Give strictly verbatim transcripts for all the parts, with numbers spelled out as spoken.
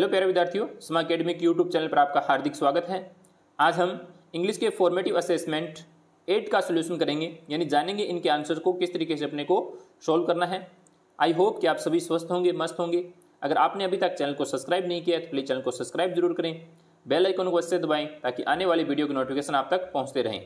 Hello प्यारे विद्यार्थियों, समा अकेडमी के यूट्यूब चैनल पर आपका हार्दिक स्वागत है। आज हम इंग्लिश के फॉर्मेटिव असेसमेंट एट का सोल्यूशन करेंगे, यानी जानेंगे इनके आंसर को किस तरीके से अपने को सॉल्व करना है। आई होप कि आप सभी स्वस्थ होंगे, मस्त होंगे। अगर आपने अभी तक चैनल को सब्सक्राइब नहीं किया है तो प्लीज़ चैनल को सब्सक्राइब जरूर करें, बेल आइकन को अच्छे दबाएँ ताकि आने वाली वीडियो की नोटिफिकेशन आप तक पहुँचते रहें।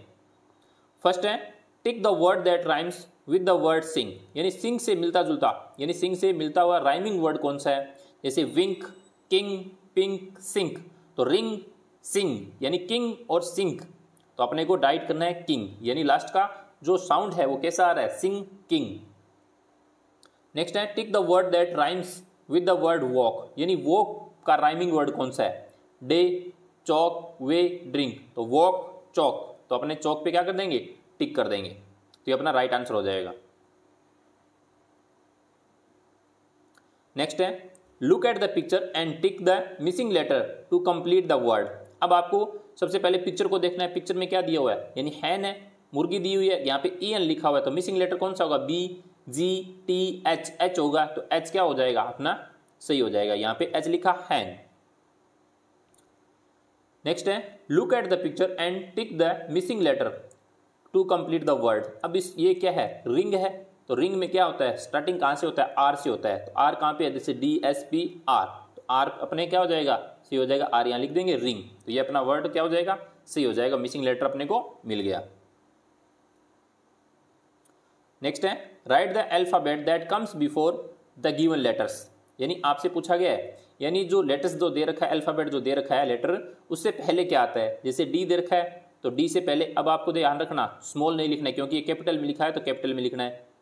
फर्स्ट है tick the word that rhymes with the word sing, यानी सिंग से मिलता जुलता, यानी सिंग से मिलता हुआ राइमिंग वर्ड कौन सा है। जैसे विंक, किंग, पिंक, सिंक, तो रिंग, सिंग, यानी किंग और सिंक। तो अपने को डाइट करना है किंग, यानी लास्ट का जो साउंड है वो कैसा आ रहा है, सिंग, किंग। नेक्स्ट है tick the word that rhymes with the word walk, यानी वॉक का राइमिंग वर्ड कौन सा है। डे, चौक, वे, ड्रिंक, तो वॉक, चौक, तो अपने चौक पे क्या कर देंगे, टिक कर देंगे, तो ये अपना राइट right आंसर हो जाएगा। नेक्स्ट है look at the picture and tick the missing letter to complete the word. अब आपको सबसे पहले पिक्चर को देखना है, पिक्चर में क्या दिया हुआ है, यानी हैन है, मुर्गी दी हुई है, यहाँ पे ई एन लिखा हुआ है, तो मिसिंग लेटर कौन सा होगा, B, G, T, H, H होगा, तो एच क्या हो जाएगा अपना, सही हो जाएगा, यहाँ पे एच लिखा हैन। नेक्स्ट है look at the picture and tick the missing letter to complete the word. अब इस ये क्या है, रिंग है, तो रिंग में क्या होता है, स्टार्टिंग कहाँ से होता है, आर से होता है, तो आर कहाँ पे है, जैसे डी, एस, पी, आर, तो आर अपने क्या हो जाएगा, सही हो जाएगा, आर यहाँ लिख देंगे, रिंग, तो ये अपना वर्ड क्या हो जाएगा, सही हो जाएगा, मिसिंग लेटर अपने को मिल गया। नेक्स्ट है write the alphabet that comes before the given letters, यानी आपसे पूछा गया है, यानी जो लेटर्स जो दे रखा है, अल्फाबेट जो दे रखा है, लेटर उससे पहले क्या आता है। जैसे डी दे रखा है तो डी से पहले, अब आपको ध्यान रखना स्मॉल नहीं लिखना है, क्योंकि ये कैपिटल में लिखा है तो कैपिटल में लिखना है।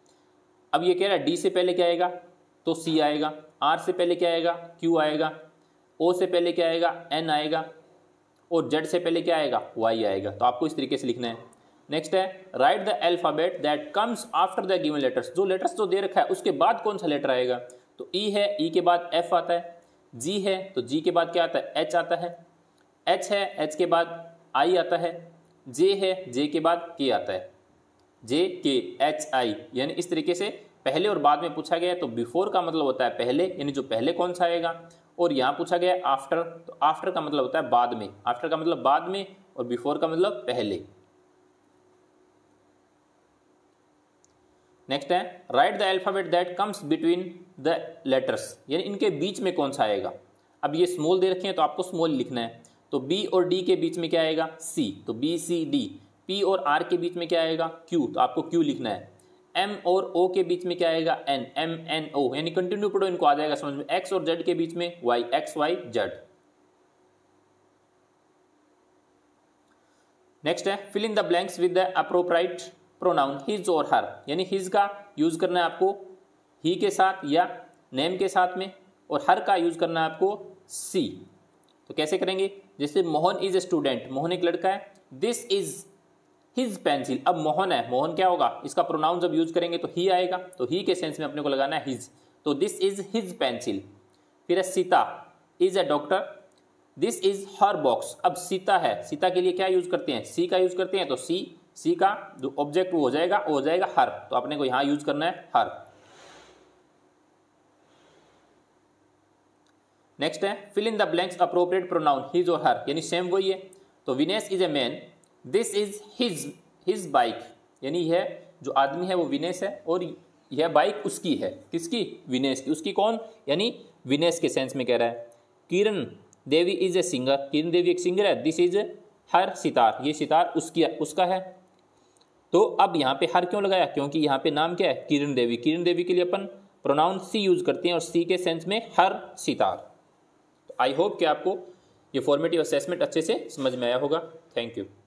अब ये कह रहा है डी से पहले क्या आएगा, तो सी आएगा, आर से पहले क्या आएगा, क्यू आएगा, ओ से पहले क्या आएगा, एन आएगा, और जेड से पहले क्या आएगा, वाई आएगा, तो आपको इस तरीके से लिखना है। नेक्स्ट है write the alphabet that comes after the given letters, जो लेटर्स जो दे रखा है उसके बाद कौन सा लेटर आएगा, तो ई है, ई के बाद एफ आता है, जी है, तो जी के बाद क्या आता है, एच आता है, एच है, एच के बाद आई आता है, जे है, जे के बाद के आता है, जे, के, एच, आई, यानी इस तरीके से पहले और बाद में पूछा गया है, तो बिफोर का मतलब होता है पहले, यानी जो पहले कौन सा आएगा, और यहाँ पूछा गया है आफ्टर, तो आफ्टर का मतलब होता है बाद में, आफ्टर का मतलब बाद में और बिफोर का मतलब पहले। नेक्स्ट है write the alphabet that comes between the letters, यानी इनके बीच में कौन सा आएगा। अब ये स्मॉल दे रखे हैं तो आपको स्मॉल लिखना है, तो बी और डी के बीच में क्या आएगा, सी, तो बी, सी, डी, पी और आर के बीच में क्या आएगा, क्यू, तो आपको क्यू लिखना है, एम और ओ के बीच में क्या आएगा, एन, एम, एन, ओ, यानी कंटिन्यू पढ़ो, इनको आ जाएगा समझ में। एक्स और जेड के बीच में Y, X, Y, Z. Next है fill in the blanks with the appropriate pronoun his और हर, यानी हिज का यूज करना है आपको ही के साथ या नेम के साथ में, और हर का यूज करना है आपको सी, तो कैसे करेंगे। जैसे Mohan is a student, Mohan एक लड़का है, दिस इज हिज पेंसिल, अब मोहन है, मोहन क्या होगा, इसका प्रोनाउन जब यूज करेंगे तो ही आएगा, तो ही के सेंस में अपने को लगाना है हिज, तो दिस इज हिज पेंसिल। फिर है Sita is a doctor, this is her box, अब सीता है, सीता के लिए क्या यूज करते हैं, सी का यूज करते हैं, तो सी, सी का जो ऑब्जेक्ट वो हो जाएगा, वो हो जाएगा हर, तो अपने को यहाँ यूज करना है हर। नेक्स्ट है fill in the blanks appropriate pronoun his और हर, यानी सेम वही है, तो Vinesh is a man, this is his his bike, यानी यह जो आदमी है वो विनेश है और यह बाइक उसकी है, किसकी, विनेश की, उसकी कौन, यानी विनेश के सेंस में कह रहा है। Kiran Devi is a singer, Kiran Devi एक सिंगर है, दिस इज हर सितार, ये सितार उसकी उसका है, तो अब यहाँ पे हर क्यों लगाया, क्योंकि यहाँ पे नाम क्या है, किरण देवी, किरण देवी के लिए अपन प्रोनाउन सी यूज करते हैं और सी के सेंस में हर सितार। आई होप कि आपको ये फॉर्मेटिव असेसमेंट अच्छे से समझ में आया होगा। Thank you.